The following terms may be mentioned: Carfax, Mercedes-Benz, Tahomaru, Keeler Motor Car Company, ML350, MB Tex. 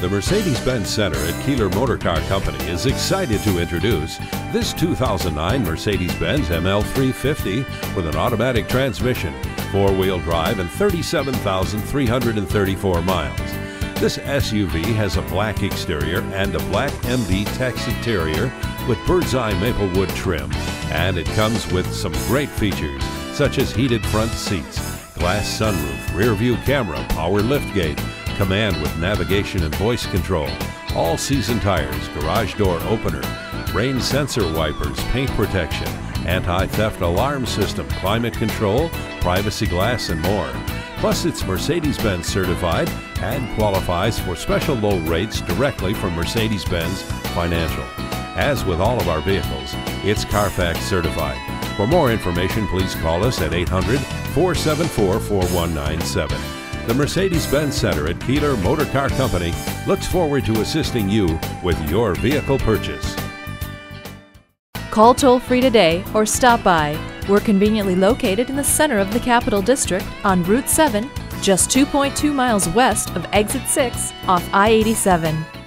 The Mercedes-Benz Center at Keeler Motor Car Company is excited to introduce this 2009 Mercedes-Benz ML350 with an automatic transmission, four-wheel drive, and 37,334 miles. This SUV has a black exterior and a black MB Tex interior with bird's-eye maple wood trim, and it comes with some great features such as heated front seats, glass sunroof, rear-view camera, power liftgate, command with navigation and voice control, all-season tires, garage door opener, rain sensor wipers, paint protection, anti-theft alarm system, climate control, privacy glass, and more. Plus, it's Mercedes-Benz certified and qualifies for special low rates directly from Mercedes-Benz Financial. As with all of our vehicles, it's Carfax certified. For more information, please call us at 800-474-4197. The Mercedes-Benz Center at Keeler Motor Car Company looks forward to assisting you with your vehicle purchase. Call toll-free today or stop by. We're conveniently located in the center of the Capital District on Route 7, just 2.2 miles west of Exit 6 off I-87.